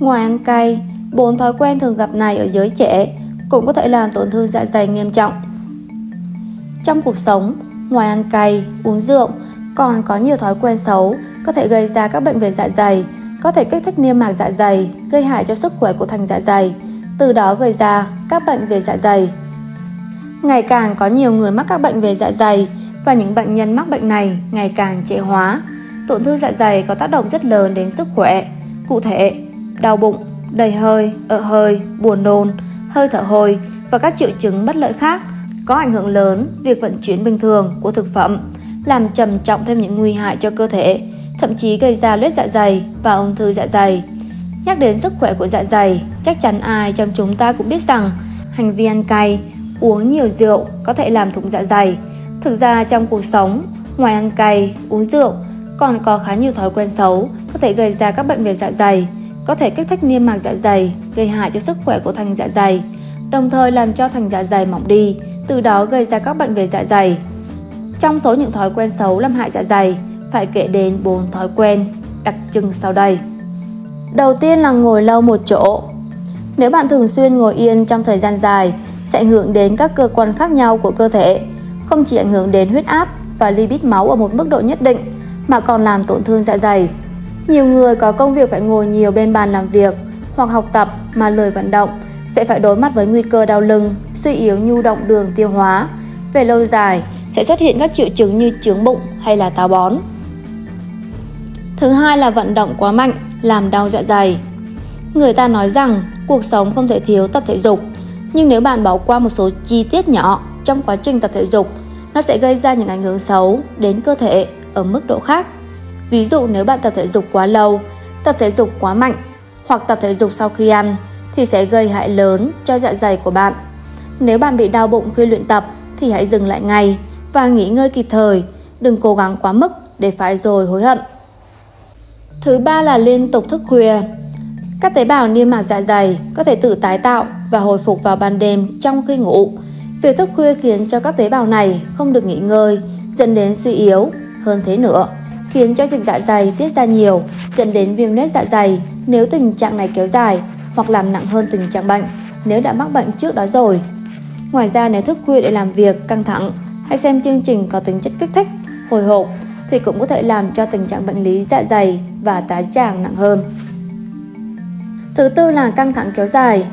Ngoài ăn cay, 4 thói quen thường gặp này ở giới trẻ cũng có thể làm tổn thương dạ dày nghiêm trọng. Trong cuộc sống, ngoài ăn cay, uống rượu, còn có nhiều thói quen xấu có thể gây ra các bệnh về dạ dày, có thể kích thích niêm mạc dạ dày, gây hại cho sức khỏe của thành dạ dày, từ đó gây ra các bệnh về dạ dày. Ngày càng có nhiều người mắc các bệnh về dạ dày và những bệnh nhân mắc bệnh này ngày càng trẻ hóa. Tổn thương dạ dày có tác động rất lớn đến sức khỏe. Cụ thể, đau bụng, đầy hơi, ợ hơi, buồn nôn, hơi thở hôi và các triệu chứng bất lợi khác có ảnh hưởng lớn việc vận chuyển bình thường của thực phẩm, làm trầm trọng thêm những nguy hại cho cơ thể, thậm chí gây ra loét dạ dày và ung thư dạ dày. Nhắc đến sức khỏe của dạ dày, chắc chắn ai trong chúng ta cũng biết rằng hành vi ăn cay, uống nhiều rượu có thể làm thủng dạ dày. Thực ra trong cuộc sống, ngoài ăn cay, uống rượu, còn có khá nhiều thói quen xấu có thể gây ra các bệnh về dạ dày, có thể kích thích niêm mạc dạ dày, gây hại cho sức khỏe của thành dạ dày, đồng thời làm cho thành dạ dày mỏng đi, từ đó gây ra các bệnh về dạ dày. Trong số những thói quen xấu làm hại dạ dày, phải kể đến 4 thói quen đặc trưng sau đây. Đầu tiên là ngồi lâu một chỗ. Nếu bạn thường xuyên ngồi yên trong thời gian dài, sẽ ảnh hưởng đến các cơ quan khác nhau của cơ thể, không chỉ ảnh hưởng đến huyết áp và lipid máu ở một mức độ nhất định, mà còn làm tổn thương dạ dày. Nhiều người có công việc phải ngồi nhiều bên bàn làm việc hoặc học tập mà lười vận động sẽ phải đối mặt với nguy cơ đau lưng, suy yếu nhu động đường tiêu hóa. Về lâu dài sẽ xuất hiện các triệu chứng như chướng bụng hay là táo bón. Thứ hai là vận động quá mạnh làm đau dạ dày. Người ta nói rằng cuộc sống không thể thiếu tập thể dục, nhưng nếu bạn bỏ qua một số chi tiết nhỏ trong quá trình tập thể dục, nó sẽ gây ra những ảnh hưởng xấu đến cơ thể ở mức độ khác. Ví dụ nếu bạn tập thể dục quá lâu, tập thể dục quá mạnh hoặc tập thể dục sau khi ăn thì sẽ gây hại lớn cho dạ dày của bạn. Nếu bạn bị đau bụng khi luyện tập thì hãy dừng lại ngay và nghỉ ngơi kịp thời, đừng cố gắng quá mức để phải rồi hối hận. Thứ ba là liên tục thức khuya. Các tế bào niêm mạc dạ dày có thể tự tái tạo và hồi phục vào ban đêm trong khi ngủ. Việc thức khuya khiến cho các tế bào này không được nghỉ ngơi, dẫn đến suy yếu. Hơn thế nữa, khiến cho dịch dạ dày tiết ra nhiều, dẫn đến viêm loét dạ dày nếu tình trạng này kéo dài hoặc làm nặng hơn tình trạng bệnh nếu đã mắc bệnh trước đó rồi. Ngoài ra, nếu thức khuya để làm việc căng thẳng hay xem chương trình có tính chất kích thích, hồi hộp thì cũng có thể làm cho tình trạng bệnh lý dạ dày và tá tràng nặng hơn. Thứ tư là căng thẳng kéo dài.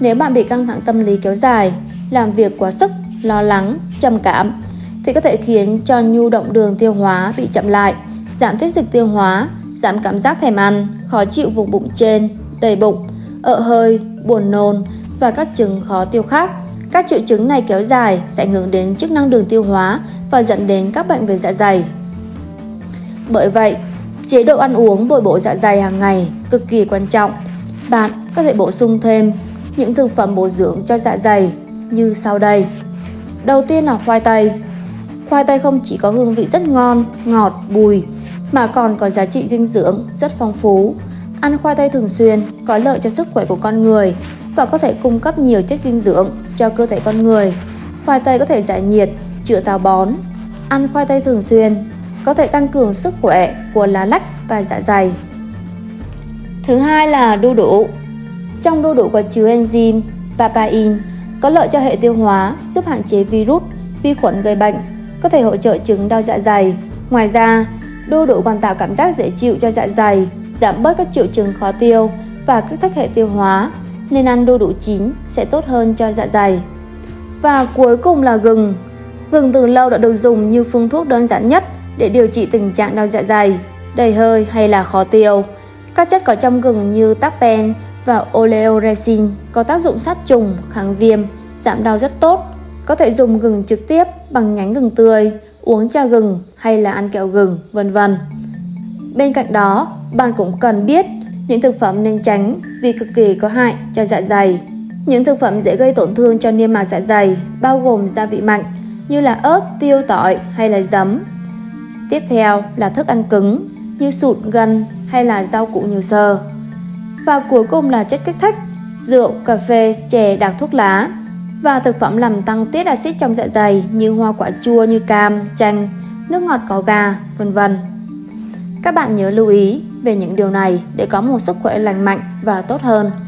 Nếu bạn bị căng thẳng tâm lý kéo dài, làm việc quá sức, lo lắng, trầm cảm thì có thể khiến cho nhu động đường tiêu hóa bị chậm lại, giảm tiết dịch tiêu hóa, giảm cảm giác thèm ăn, khó chịu vùng bụng trên, đầy bụng, ợ hơi, buồn nôn và các chứng khó tiêu khác. Các triệu chứng này kéo dài sẽ ảnh hưởng đến chức năng đường tiêu hóa và dẫn đến các bệnh về dạ dày. Bởi vậy, chế độ ăn uống bồi bổ dạ dày hàng ngày cực kỳ quan trọng. Bạn có thể bổ sung thêm những thực phẩm bổ dưỡng cho dạ dày như sau đây. Đầu tiên là khoai tây. Khoai tây không chỉ có hương vị rất ngon, ngọt, bùi mà còn có giá trị dinh dưỡng rất phong phú. Ăn khoai tây thường xuyên có lợi cho sức khỏe của con người và có thể cung cấp nhiều chất dinh dưỡng cho cơ thể con người. Khoai tây có thể giải nhiệt, chữa táo bón. Ăn khoai tây thường xuyên có thể tăng cường sức khỏe của lá lách và dạ dày. Thứ hai là đu đủ. Trong đu đủ có chứa enzyme papain có lợi cho hệ tiêu hóa, giúp hạn chế virus, vi khuẩn gây bệnh, có thể hỗ trợ chứng đau dạ dày. Ngoài ra, đu đủ còn tạo cảm giác dễ chịu cho dạ dày, giảm bớt các triệu chứng khó tiêu và kích thích hệ tiêu hóa, nên ăn đu đủ chín sẽ tốt hơn cho dạ dày. Và cuối cùng là gừng. Gừng từ lâu đã được dùng như phương thuốc đơn giản nhất để điều trị tình trạng đau dạ dày, đầy hơi hay là khó tiêu. Các chất có trong gừng như tapen và oleoresin có tác dụng sát trùng, kháng viêm, giảm đau rất tốt. Có thể dùng gừng trực tiếp bằng nhánh gừng tươi, uống trà gừng hay là ăn kẹo gừng, vân vân. Bên cạnh đó, bạn cũng cần biết những thực phẩm nên tránh vì cực kỳ có hại cho dạ dày. Những thực phẩm dễ gây tổn thương cho niêm mạc dạ dày bao gồm gia vị mạnh như là ớt, tiêu, tỏi hay là giấm. Tiếp theo là thức ăn cứng như sụn, gân hay là rau củ nhiều xơ. Và cuối cùng là chất kích thích, rượu, cà phê, chè, đặc thuốc lá và thực phẩm làm tăng tiết axit trong dạ dày như hoa quả chua như cam, chanh, nước ngọt có ga, vân vân. Các bạn nhớ lưu ý, về những điều này để có một sức khỏe lành mạnh và tốt hơn.